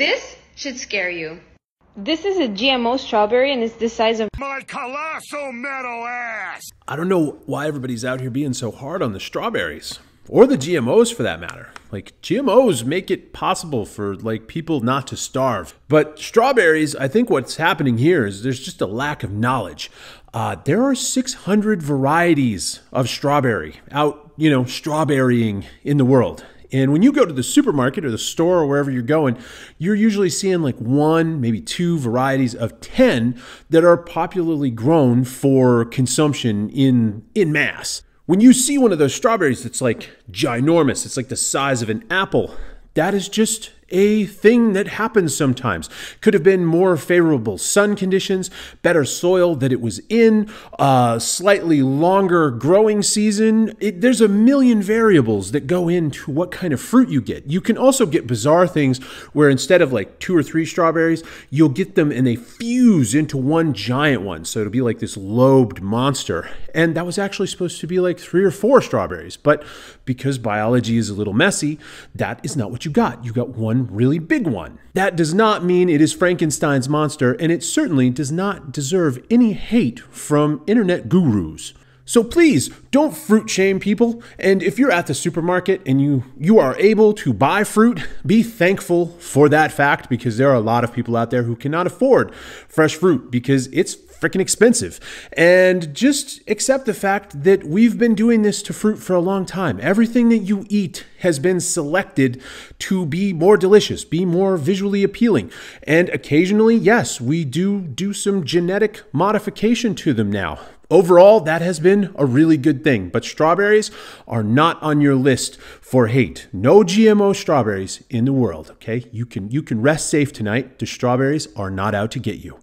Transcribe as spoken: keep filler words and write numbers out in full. This should scare you. This is a G M O strawberry and it's the size of my colossal metal ass. I don't know why everybody's out here being so hard on the strawberries. Or the G M Os for that matter. Like, G M Os make it possible for, like, people not to starve. But strawberries, I think what's happening here is there's just a lack of knowledge. Uh, there are six hundred varieties of strawberry out, you know, strawberrying in the world. And when you go to the supermarket or the store or wherever you're going, you're usually seeing like one, maybe two varieties of ten that are popularly grown for consumption in, in mass. When you see one of those strawberries that's like ginormous, it's like the size of an apple, that is just a thing that happens sometimes. Could have been more favorable sun conditions, better soil that it was in, uh, slightly longer growing season. It, there's a million variables that go into what kind of fruit you get. You can also get bizarre things where instead of like two or three strawberries, you'll get them and they fuse into one giant one. So it'll be like this lobed monster. And that was actually supposed to be like three or four strawberries. But because biology is a little messy, that is not what you got. You got one really big one. That does not mean it is Frankenstein's monster, and it certainly does not deserve any hate from internet gurus. So please don't fruit shame people. And if you're at the supermarket and you, you are able to buy fruit, be thankful for that fact, because there are a lot of people out there who cannot afford fresh fruit because it's freaking expensive. And just accept the fact that we've been doing this to fruit for a long time. Everything that you eat has been selected to be more delicious, be more visually appealing. And occasionally, yes, we do do some genetic modification to them now. Overall, that has been a really good thing, but strawberries are not on your list for hate. No G M O strawberries in the world, okay? You can, you can rest safe tonight. The strawberries are not out to get you.